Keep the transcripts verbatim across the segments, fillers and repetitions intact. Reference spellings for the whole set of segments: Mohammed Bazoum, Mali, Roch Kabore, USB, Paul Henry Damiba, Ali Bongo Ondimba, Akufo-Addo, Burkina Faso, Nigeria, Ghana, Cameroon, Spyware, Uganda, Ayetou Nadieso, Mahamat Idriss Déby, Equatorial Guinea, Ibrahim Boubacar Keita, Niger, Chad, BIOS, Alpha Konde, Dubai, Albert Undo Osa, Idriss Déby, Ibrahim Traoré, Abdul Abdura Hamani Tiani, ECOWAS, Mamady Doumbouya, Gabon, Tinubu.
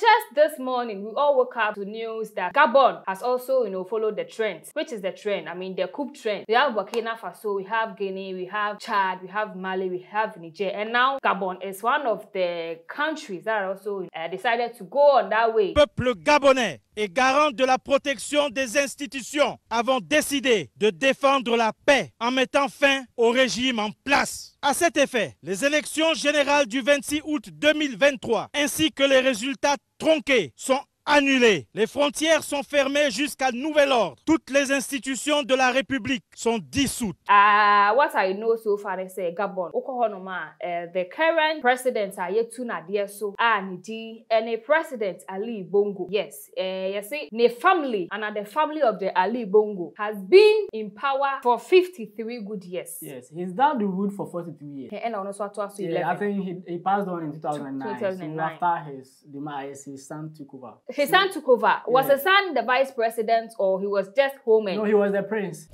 just this morning, we all woke up to news that Gabon has also, you know, followed the trend. Which is the trend? I mean, the coup trend. We have Burkina Faso, we have Guinea, we have Chad, we have Mali, we have Niger. And now Gabon is one of the countries that also uh, decided to go on that way. Peuple gabonais est garant de la protection des institutions avons décidé de défendre la paix en mettant fin au régime en place. À cet effet, les élections générales du vingt-six août deux mille vingt-trois ainsi que les résultats tronqués sont annulés. Les frontières sont fermées jusqu'à nouvel ordre. Toutes les institutions de la République sont dissoutes. Uh, what I know so far is uh, Gabon. Okohonoma, uh, the current president Ayetou Nadieso and the uh, president Ali Bongo. Yes, uh, you see, the family and the family of the Ali Bongo has been in power for fifty-three good years. Yes, he's down the road for forty-three years. He ended on twenty eleven. Yeah, I think he, he passed on in two thousand nine. two thousand nine. So after his demise, his son took over. His son took over. Was his son the vice president or he was just home? And no, he was the prince.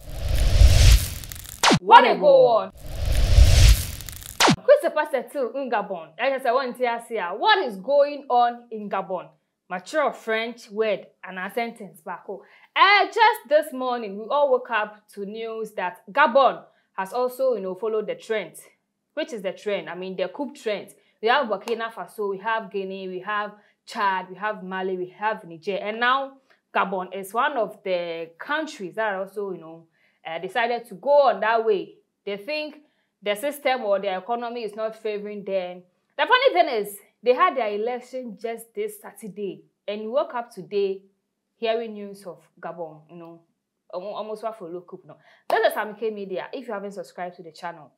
What a go on. Christopher Setil in Gabon. What is going on in Gabon? Mature French word and a sentence back home. Uh, just this morning, we all woke up to news that Gabon has also, you know, followed the trend. Which is the trend? I mean, the coup trend. We have Burkina Faso, we have Guinea, we have Chad, we have Mali, we have Niger, and now Gabon is one of the countries that also, you know, uh, decided to go on that way. They think the system or their economy is not favoring them. The funny thing is, they had their election just this Saturday, and you woke up today hearing news of Gabon, you know, almost what for look up now. This is A M K Media. If you haven't subscribed to the channel,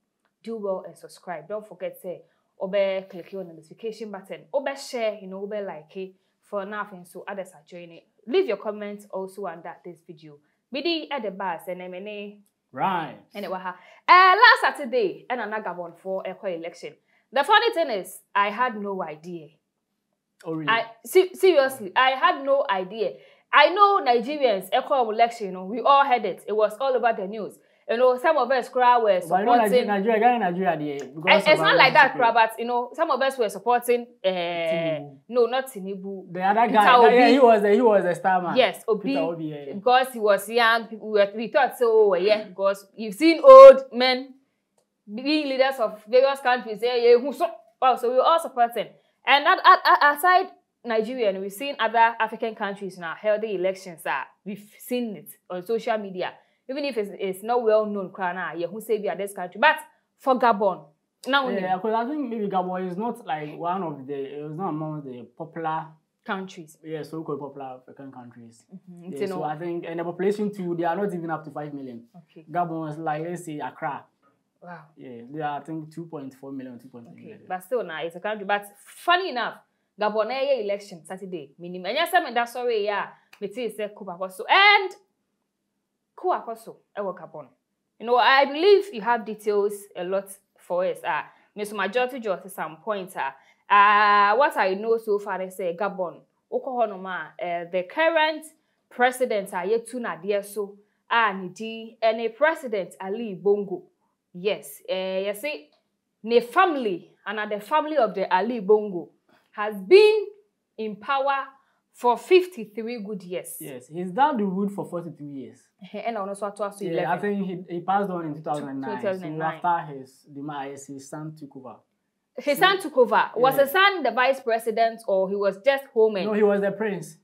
do well and subscribe. Don't forget to Obe click on the notification button. Obe share, you know, Obe like it for nothing so others are joining. Leave your comments also under this video. Midi at the bus and M and A. Right. And it was her. Last Saturday, and another Gabon for a election. The funny thing is, I had no idea. Oh, really? I, se seriously, I had no idea. I know Nigerians, echo election, you know, we all had it. It was all over the news. You know, some of us crowd were supporting. Well, you know, Nigeria, Nigeria, Nigeria, because it's not like that, crowd, but you know, some of us were supporting. Uh, no, not Tinubu. The other guy, Obi. Yeah, he was the, he was the star man. Yes, Obi, Obi yeah, yeah. Because he was young. We, were, we thought so, yeah, because you've seen old men being leaders of various countries. Yeah, yeah, so, wow, so we were all supporting. And at, at, aside Nigeria, and we've seen other African countries now healthy elections. Are we've seen it on social media. Even if it's, it's not well known, Krana, yeah, who say we are this country, but for Gabon, now yeah, because I think maybe Gabon is not like one of the, it was not among the popular countries. Yeah, so-called popular African countries. Mm-hmm. Yeah, so know. I think, and the population too, they are not even up to five million. Okay. Gabon is like let's say Accra. Wow. Yeah, they are I think two point four million, two point three okay. million. But still, now nah, it's a country. But funny enough, Gabon election Saturday minimum. And yes, I mean that's sorry, yeah, it is a coup also and. You know, I believe you have details a lot for us. Uh, Miss Majority George is some pointer. Uh, what I know so far is uh, Gabon. Okohonoma, uh, the current president Ayetou Nadieso and the uh, president Ali Bongo. Yes, uh, you see, the family and the family of the Ali Bongo has been in power for fifty-three good years. Yes, he's down the road for forty-three years. And also yeah, I think he, he passed on in two thousand nine. two thousand nine. So after his demise, his son took over. His so, son took over. Was yeah. his son the vice president or he was just home? And no, he was the prince.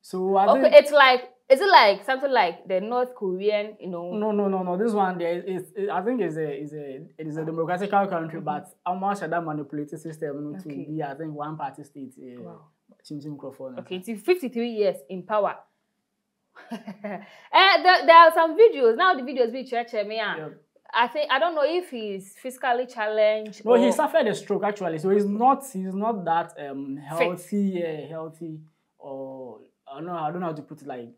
So I okay, think it's like, is it like something like the North Korean, you know? No, no, no, no. This one, there is, is, I think it's a, is a, it is a democratic country, mm-hmm. but how much of that manipulative system okay. to be, I think, one party state. Uh, wow. Okay, it's fifty-three years in power. uh, there, there are some videos now. The videos we church me. Yeah. I think I don't know if he's physically challenged. No, or... he suffered a stroke actually, so he's not he's not that um healthy, uh, healthy or I don't know I don't know how to put it like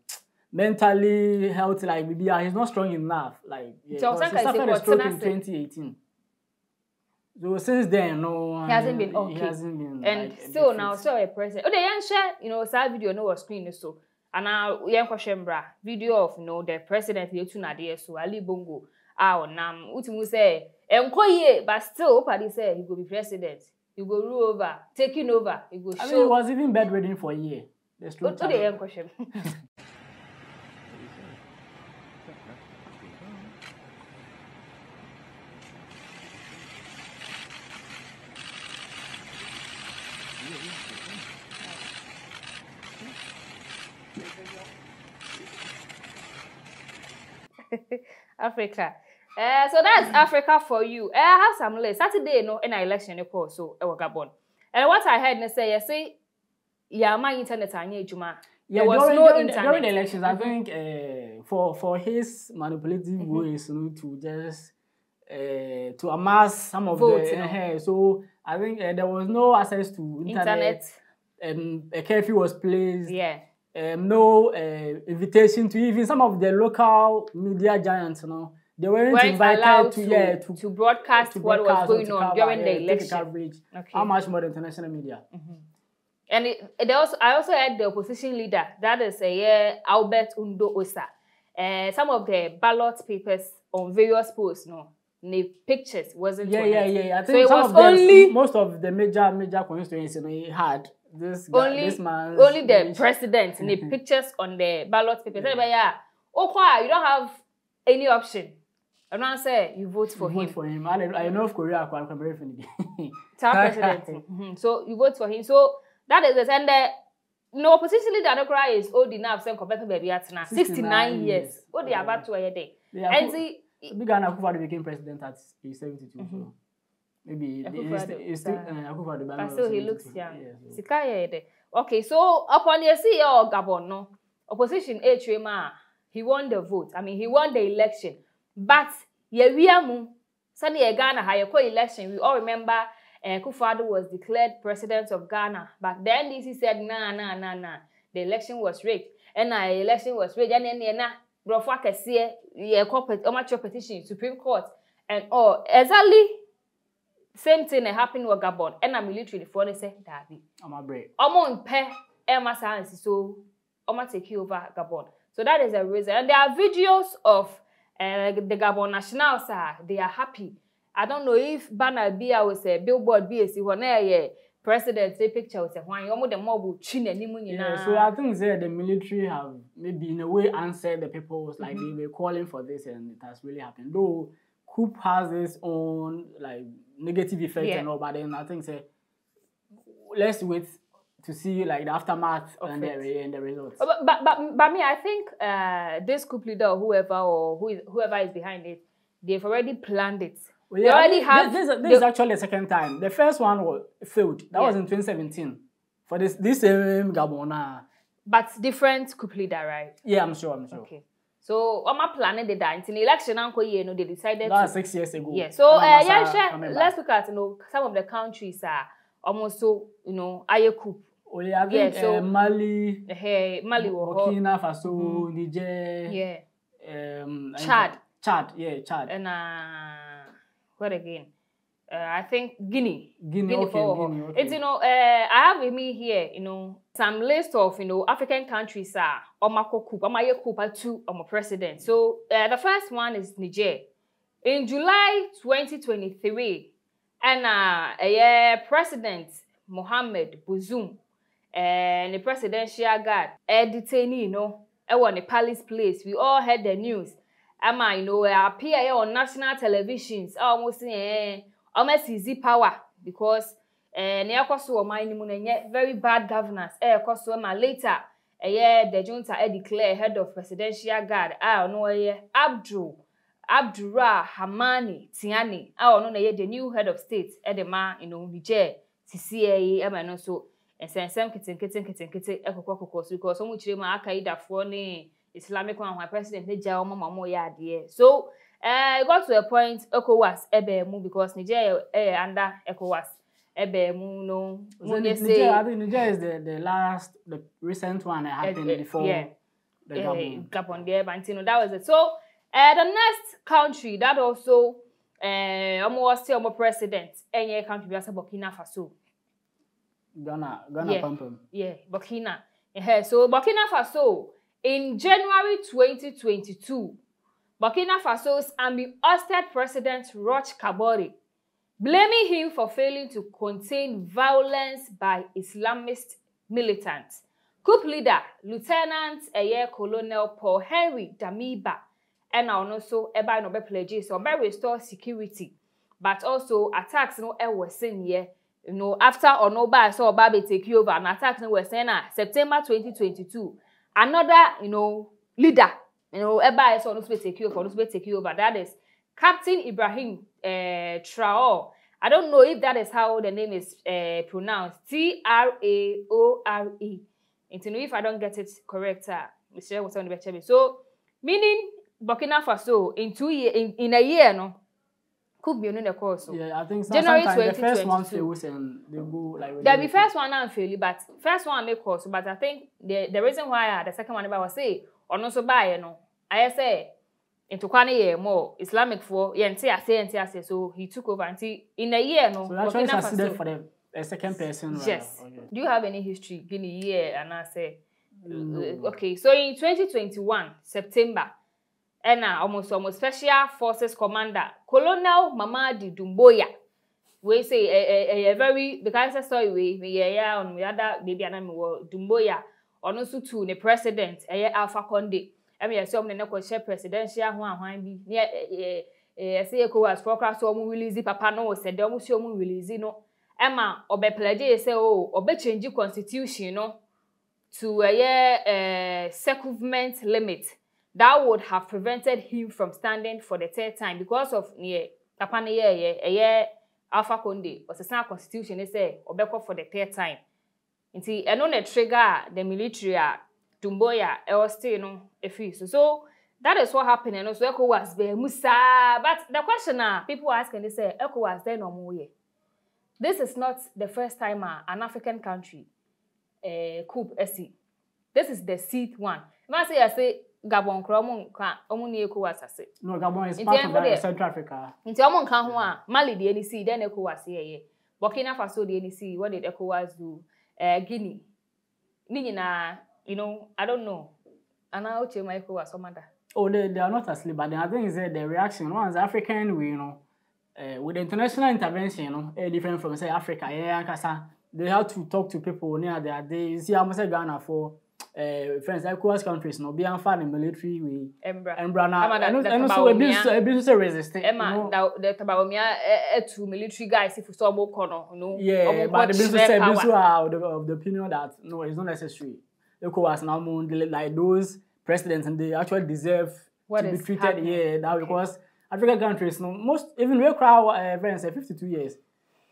mentally healthy. Like maybe yeah, he's not strong enough. Like yeah, so he suffered a stroke in twenty eighteen. So since then, no, he hasn't been okay. He hasn't been, and like, still so now, so a president. Oh, the young share, you know, that video no was screen so, and now young Koshembra video of you know the president Ayetou Nadieso Ali Bongo. Ah, nam utimu say, enko ye, but still, Opadi say he will be president. You go rule over, taking over. You go I show. mean, he was even bedridden for a year. That's true. Go to the end question. Africa. Uh, so that's Africa for you. Uh, I have some list. Saturday, no, in an election, you call, so I was Gabon. And what I heard, they say, you say, yeah, my internet, I need you, man. There was during, no during, internet. During the elections, I think uh, for, for his manipulative mm-hmm. ways, you know, to just uh, to amass some of Vote, the... Uh, so I think uh, there was no access to internet. Internet. Um, a curfew was placed. Yeah. Um, no uh, invitation to even some of the local media giants, you know. They weren't, weren't invited to, to, yeah, to, to broadcast to what broadcast was going on cover, during yeah, the election. Okay. How much more the international media? Mm-hmm. And it, it also, I also had the opposition leader, that is a, uh, Albert Undo Osa. Uh, some of the ballot papers on various posts, no, the pictures wasn't. Yeah, yeah, yeah, yeah. I think so it was of only them, most of the major, major constituencies they had this guy, only, this man. Only the village. president, the pictures on the ballot papers. Yeah. But yeah, okay, you don't have any option. I'm not saying you vote for you him. Vote for him. I, I know of Korea, I can very friendly. president. Mm-hmm. So you vote for him. So that is it. And the no opposition leader no cry is old enough. Same compared to baby at now. Sixty-nine years. What they about to a day. And see, big Ghana Akufo-Addo became president at age seventy-two. Mm-hmm. So maybe it's still Akufo-Addo. But still he looks young. Yeah, so. Okay. So upon you see your Gabon, no opposition H M A, he won the vote. I mean, he won the election. But yeah, we are mu. Sunday Ghana had a election. We all remember uh, Akufo-Addo was declared president of Ghana. But the N D C said, nah, nah, nah, nah. The election was rigged. And the uh, election was rigged. And then, yeah, Brofa Kessier, yeah, corporate, amateur petition, Supreme Court, and all. Exactly, same thing that happened with Gabon. And the military, the foreign said, Davi. I'm a break. I'm on pay. I'm a science. So, I'm going to take you over Gabon. So, that is a reason. And there are videos of Uh, the Gabon nationals are they are happy. I don't know if banner be I will say billboard be see one yeah president say picture will say why you the mob will chin any money. So I think say, the military have maybe in a way answered the people's like mm-hmm. they were calling for this and it has really happened. Though coup has its own like negative effect yeah. and all, but then I think say let's wait to see like the aftermath of and, the, and the results. But, but but but me, I think uh, this coup leader or whoever or who is, whoever is behind it, they've already planned it. Well, yeah, they already have. This, this, this the, is actually the second time. The first one was failed. That yeah. was in twenty seventeen for this this same Gabon. But different coup leader, right? Yeah, I'm sure. I'm sure. Okay. So on my planet, they died in the election. You know, they decided. That's to, six years ago. Yeah. So uh, yeah, sure. Let's look at you know some of the countries are almost so you know higher coup. Oh, yeah, I think yeah, so, uh, Mali, hey, Mali Burkina Faso, mm-hmm. Niger, yeah. um, Chad. Chad, yeah, Chad. And uh, what again? Uh, I think Guinea. Guinea, Guinea, okay, for Guinea okay. It's, you know, uh, I have with me here, you know, some list of, you know, African countries are Omako Kup, Omaye Kup, two Omo president. So uh, the first one is Niger. In July twenty twenty-three, and uh, yeah, President Mohammed Bazoum, and the presidential guard, a detainee, you know, I won the palace place. We all heard the news. Am I, you know, I appear here on national televisions. I almost say, almost easy power because, and I also my very bad governance. I also my later, yeah, the junta declared head of presidential guard. I know, yeah, Abdul Abdura Hamani Tiani. I know, yeah, the new head of state. Edema, you know, Niger, C C A, am I know so. And send some kitten, kitten, kitten, kitten, echo, because some which Al Qaeda for Islamic one, my president, Niger, Mamma, yeah, dear. So, I got to a point, ECOWAS, Ebe Mu, because Niger, eh, under ECOWAS, Ebe Mu, no. Niger, I think Niger is the, the last, the recent one that happened uh, uh, before yeah. the government. Uh, Gabon, yeah, but you know, that was it. So, uh, the next country that also, uh, was still my president, any country, that's Burkina Faso. Ghana, Ghana, yeah. Pam Pam. Yeah, Burkina. Yeah. So, Burkina Faso, in January twenty twenty-two, Burkina Faso's army ousted President Roch Kabore blaming him for failing to contain violence by Islamist militants. Coup leader Lieutenant Air Colonel Paul Henry Damiba and also Eba no be pledges on by restore security, but also attacks no air was seen here. You know, after Onoba saw Obabe take over and attacks no were seen September twenty twenty-two. Another, you know, leader, you know, Eba is on us take over, on us take over. That is Captain Ibrahim uh, Traoré. I don't know if that is how the name is uh, pronounced. T R A O R E. If I don't get it correct, uh, so meaning Burkina Faso in two year in, in a year no could be on the course. Yeah, I think so. January twenty twenty-two. The first one fails and they go like there'll be first one and fail, but first one make course. But I think the the reason why the second one I was say or not so by you know I say into Kwani year more Islamic for yeah and say I say and say so he took over until in a year no. So that's why it's considered for them. A second person, right? Yes. Okay. Do you have any history? Been a year, and I say, mm. Okay. So in twenty twenty-one September, and almost almost Special Forces Commander Colonel Mamady Doumbouya, we say a, a, a very because I saw we we yeah on we other baby and I was Doumbouya, and also to the president, a Alpha Konde. I mean, I saw him the share presidential one one be yeah yeah say ko as forecast so we release Papa no said they almost we release no. Emma, obe pledge say oh, obe change constitution no to a uh, circumvent limit that would have prevented him from standing for the third time because of yeah, tapane yeah yeah Alpha Konde was a constitution they say obe call for the third time. Inti eno ne trigger the military Doumbouya e was still no efi so so that is what happened and also ECOWAS be Musa but the question now people are asking they say ECOWAS there no more here. This is not the first time uh, an African country uh, coup S C. This is the seed one. If I say I say Gabon, no, Gabon is part of the Central Africa. In Tiamon Kahua, Mali the N E C, then ECOWAS here. Burkina Faso the N E C. What did ECOWAS do? Uh, Guinea. Nina, you know, I don't know. And I would my ECOWAS commander. Oh, they they are not asleep, but I think it's uh, the reaction. Once African, we you know. Uh, with international intervention, you know, uh, different from say Africa, yeah, they have to talk to people near their day. You see, I'm say Ghana for uh, friends like Ecowas countries, no, be unfair in military we Embra, Embra, and also a business, a business resistance. Emma, the Tabawomia, two military guys, if you saw more corner, no, yeah, but the business, business are of the opinion that no, it's not necessary. Ecowas now more like those presidents, and they actually deserve what to be treated. Happening? Yeah, that because. African countries, no, most even real crowd uh, friends say uh, fifty-two years.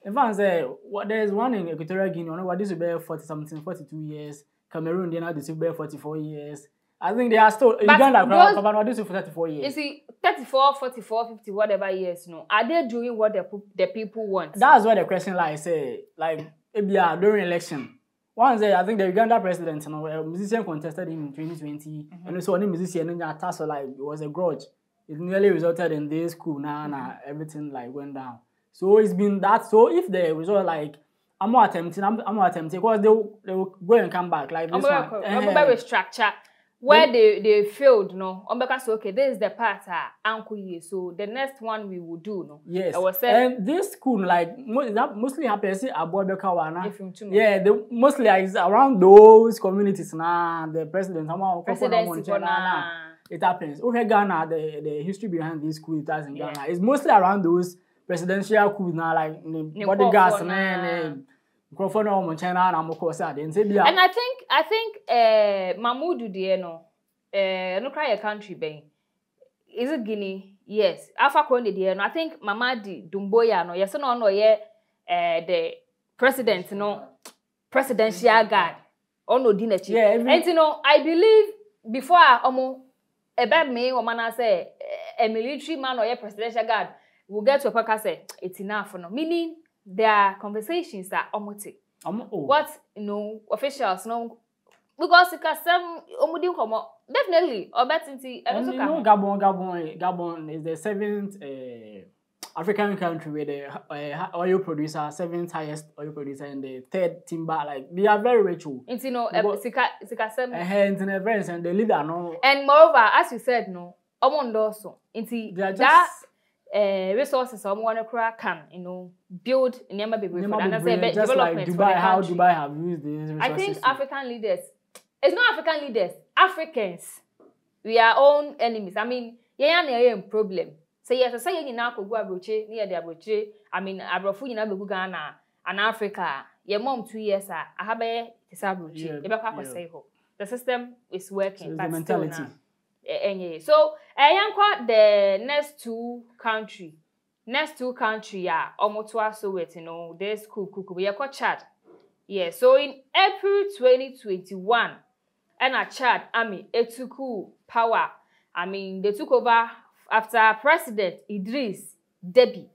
In fact, uh, what there is one in Equatorial Guinea, you know, what this will be forty something, forty-two years. Cameroon, they now this will be forty-four years. I think they are still but Uganda crowd, but this will be thirty-four years. You see, thirty-four, forty-four, fifty, whatever years, no, are they doing what the the people want? That's where the question lies. Say, like, yeah, during election. Once uh, I think the Uganda president, you know, a musician contested him in twenty twenty, mm-hmm. and so any musician, and Tasso, like, it was a grudge. It nearly resulted in this coup, nah, nah, everything like went down. So it's been that. So if the result like, I'm not attempting, I'm, I'm not attempting, because they will, they will go and come back like this I'm one. I'm uh, structure where they, they, they failed, no. I'm because okay, this is the part Uncle uh, so the next one we will do, no. Yes. I was saying, and this coup like mo that mostly happens about the Kawana. Yeah, they, mostly like, it's around those communities, nah. The president, I'm president, it happens. Okay, Ghana, the, the history behind these coup d'etats in Ghana yeah. is mostly around those presidential coups now, like bodyguards, man, microphone on China and Mokosa. And I think, I think, uh, Mamoudou Dieno, uh, no cry a country, bang. Is it Guinea? Yes. Alpha Konde Dieno. I think Mamady Doumbouya, no, yes, no, no, yeah, uh, the president, no, presidential guard. Oh no, dinner, yeah, and you know, I believe before I almost. A bad man or man say a military man or a presidential guard will get to a podcast say it's enough for no meaning their conversations are omote. What you know officials no because some omudi come definitely or better you know Gabon Gabon Gabon is the seventh uh, African country with the uh, oil producer seventh highest oil producer and the third timber like they are very rich. It's you know sika sika seven. And moreover, as you said, no, I want also. Inti that Uh, resources or want to can you know build in Yama be development. Just like Dubai, how Dubai have used these resources. I think African leaders, it's not African leaders, Africans, we are own enemies. I mean, yeah, yeah, problem. So yes, I say you now go abroche near the abroche. I mean, abrofu you now go Ghana and Africa. Your mom two years ah, I have a abroche. Eba say ho. The system is working. So but the mentality. Still, nah. So, uh, the next two country, next two country, yeah, almost so it, you know, this cool, cool, cool. We are called Chad. Yeah, so in April twenty twenty-one, and a Chad, I mean, it took power. I mean, they took over after President Idriss Déby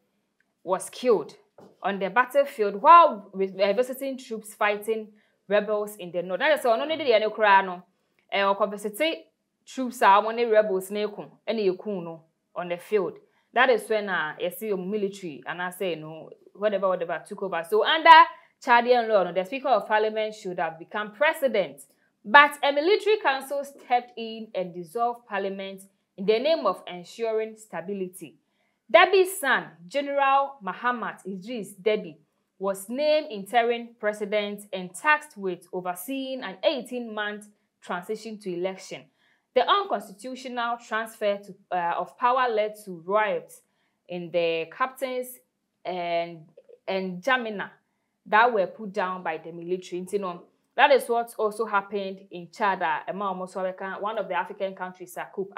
was killed on the battlefield while visiting troops fighting rebels in the north. Now, so only the Ukraine, or compensate. Troops are when the rebels nekum and yekuno on the field. That is when uh, I see your military and I say, you know, whatever, whatever took over. So, under Chadian law, the Speaker of Parliament should have become president. But a military council stepped in and dissolved Parliament in the name of ensuring stability. Déby's son, General Mahamat Idriss Déby, was named interim president and tasked with overseeing an eighteen month transition to election. The unconstitutional transfer to, uh, of power led to riots in the captains and and Jamina that were put down by the military. You know, that is what also happened in Chad, one of the African countries. So the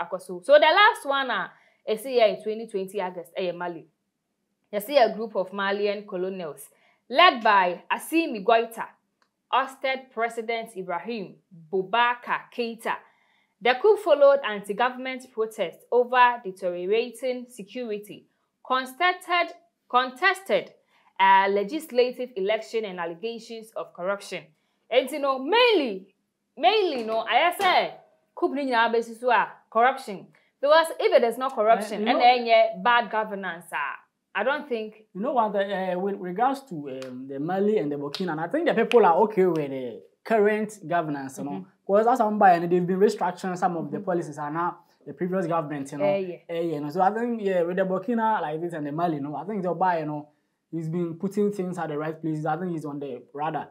last one uh, is here in twenty twenty August, uh, Mali. You see a group of Malian colonials led by Assimi Goita, ousted President Ibrahim Boubacar Keita. The coup followed anti-government protests over deteriorating security, contested, contested uh, legislative election and allegations of corruption. And you know, mainly, mainly, no, I say, coup ni na besiswa corruption. Because if it is not corruption, uh, and then yeah, bad governance. Uh, I don't think. You know what? The, uh, with regards to um, the Mali and the Burkina, and I think the people are okay with the current governance, you mm-hmm. know. Because as I'm by and they've been restructuring some of the policies and now the previous government, you know. Uh, yeah. Uh, yeah, you know. So I think yeah, with the Burkina like this and the Mali, you know, I think they'll buy, you know, he's been putting things at the right places. I think he's on the radar.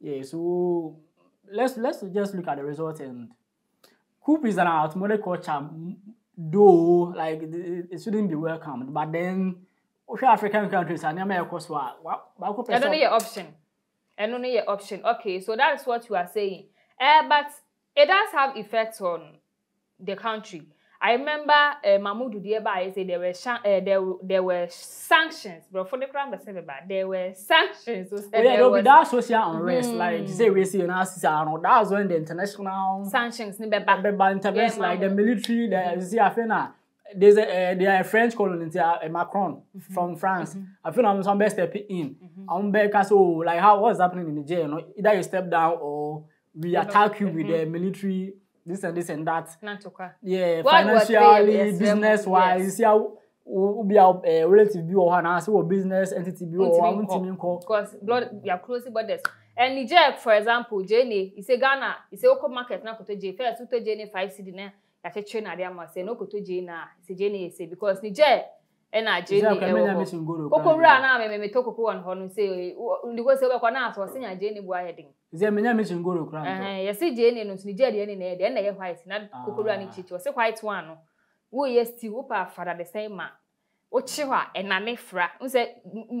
Yeah, so let's let's just look at the result. And coup is an automatic culture, though like it shouldn't be welcomed. But then African countries and never of course what what I don't need your option. I don't need your option. Okay, so that's what you are saying. Uh, but it does have effects on the country. I remember uh, Mamady Doumbouya, I said there were uh, there, there were sanctions, but for the crime that said about there were sanctions. So yeah, there will be that social unrest, mm. like you say, we see you know, that's when the international sanctions, be back. Be back intervention, yeah, like the military. The, you see, I feel now there's a uh, there are French colonies, uh, Macron mm -hmm. from France. Mm -hmm. I feel I'm some best step in. I'm back so like how what's happening in the jail? You know, either you step down or we attack you with mm -hmm. the military, this and this and that. Nantoka. Yeah, what financially, yes, business-wise. Yes. You see how we'll be our uh, relative view or our business entity view or because blood, we are closely borders. And Niger, for example, Jenny, you say Ghana, you say Oko market now koto J. First, koto Jenny five city now. That a train at Yama say no koto J na. Say Jenny say because Niger. Ena Jenny ewo. Oko ra na me me toko ko on honu say ndiko say we kwa na aso say Jenny bua heading. Ze menya mission go rokra nto. Eh yes Jenny no tuni Jenny ne na e de na ye white na koko ra ni chichi o say white one no. Wo yes ti wo pa fara the same ma. Wo chi ho a enane fra. Wo say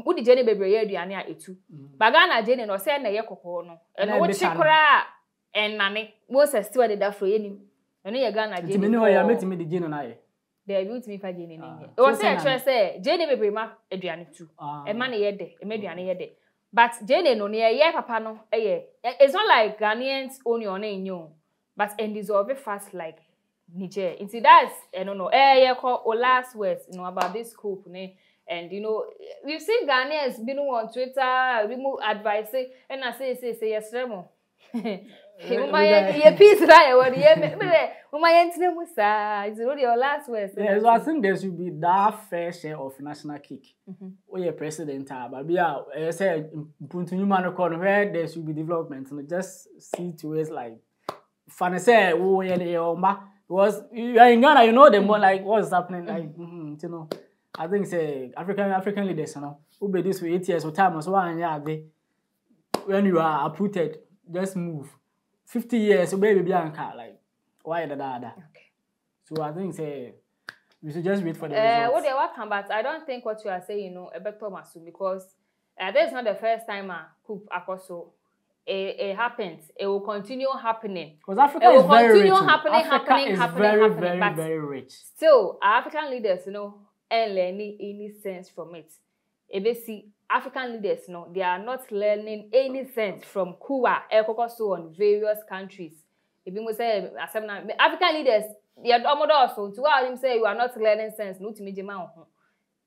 wo di Jenny bebre ye aduane a etu. Ba ga na Jenny no say na ye kokoro no. Eno wo chi kra enane. Wo say still dey da fro ye ni. Eno ye ga na Jenny. Ti me no ya meti me di Jenny na ye. They built me for Jenny. It was actually say Jenny may be ma Adrian too. A man here there, a man here there. But Jenny no near here, Papa no. Eh, it's not like Ghanaians only on a new, but and dissolve it fast like Niger. Instead, that's I don't know. Eh, yeah, call or last words, you know about this coup, ne. And you know we've seen Ghanaians been on Twitter, we move advice, and I say say say yes, Remo. Yeah, so I think there should be that fair share of national cake. Oh yeah, president, but yeah, I said where there should be development. And just see to it like, fun say oh yeah, because you are in Ghana, you know them more like what's happening, like you know. I think say African African leaders, you know, who be this for eight years or time or so one year day. When you are uprooted, just move. Fifty years, you baby Bianca, like why da da da. Okay. So I think say we should just wait for the results. Uh, what they welcome, but I don't think what you are saying, you know, about Thomas, because uh, that is not the first time a coup akoso. It, it happens. It will continue happening. Because Africa is very rich. It will continue happening, happening, happening, happening. Very, very, very rich. Still, African leaders, you know, and learning any sense from it. Basically, African leaders, you know, they are not learning any sense from Cuba, El Cocoso, and various countries. If you say African leaders, they are almost also to all him say you are not learning sense. No, to me,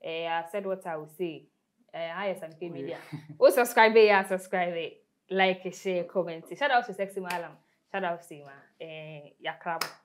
I said what I will say. Hi, A M K media. Oh, subscribe here, subscribe here. Like, share, comment. Shout out to Sexy Malam. Shout out to Sima. Eh, Yakrab.